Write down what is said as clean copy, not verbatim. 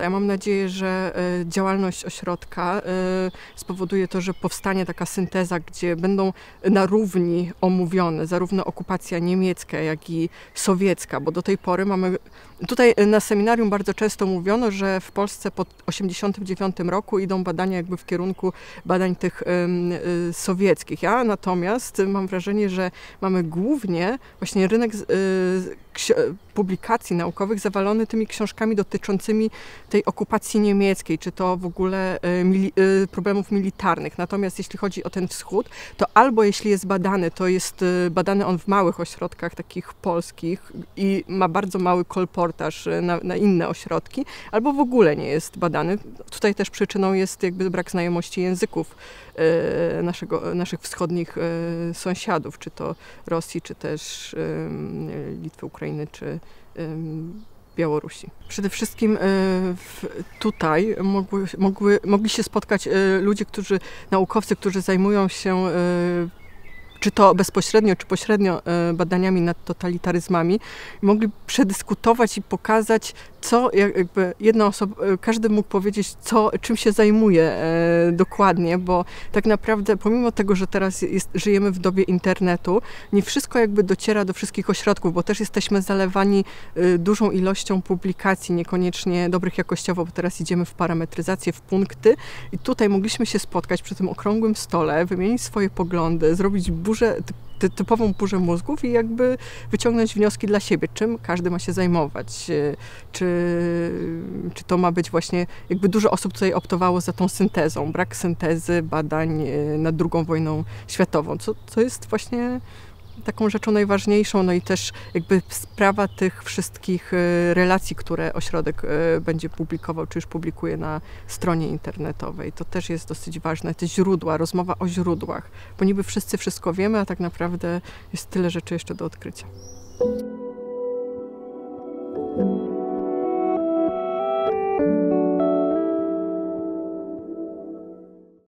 Ja mam nadzieję, że działalność ośrodka spowoduje to, że powstanie taka synteza, gdzie będą na równi omówione zarówno okupacja niemiecka, jak i sowiecka, bo do tej pory mamy... Tutaj na seminarium bardzo często mówiono, że w Polsce po 1989 roku idą badania jakby w kierunku badań tych sowieckich. Ja natomiast mam wrażenie, że mamy głównie właśnie rynek publikacji naukowych zawalony tymi książkami dotyczącymi tej okupacji niemieckiej, czy to w ogóle problemów militarnych. Natomiast jeśli chodzi o ten wschód, to albo jeśli jest badany, to jest badany on w małych ośrodkach takich polskich i ma bardzo mały kolportaż na inne ośrodki, albo w ogóle nie jest badany. Tutaj też przyczyną jest jakby brak znajomości języków naszych wschodnich sąsiadów, czy to Rosji, czy też Litwy, Ukrainy, czy Białorusi. Przede wszystkim tutaj mogli się spotkać ludzie, naukowcy, którzy zajmują się czy to bezpośrednio, czy pośrednio badaniami nad totalitaryzmami, mogli przedyskutować i pokazać, co jakby jedna osoba, każdy mógł powiedzieć, czym się zajmuje dokładnie, bo tak naprawdę pomimo tego, że teraz żyjemy w dobie internetu, nie wszystko jakby dociera do wszystkich ośrodków, bo też jesteśmy zalewani dużą ilością publikacji, niekoniecznie dobrych jakościowo, bo teraz idziemy w parametryzację, w punkty i tutaj mogliśmy się spotkać przy tym okrągłym stole, wymienić swoje poglądy, zrobić typową burzę mózgów i jakby wyciągnąć wnioski dla siebie, czym każdy ma się zajmować. Czy to ma być właśnie, jakby dużo osób tutaj optowało za tą syntezą, brak syntezy badań nad II wojną światową, co jest właśnie taką rzeczą najważniejszą, no i też jakby sprawa tych wszystkich relacji, które ośrodek będzie publikował, czy już publikuje na stronie internetowej. To też jest dosyć ważne, te źródła, rozmowa o źródłach, bo niby wszyscy wszystko wiemy, a tak naprawdę jest tyle rzeczy jeszcze do odkrycia.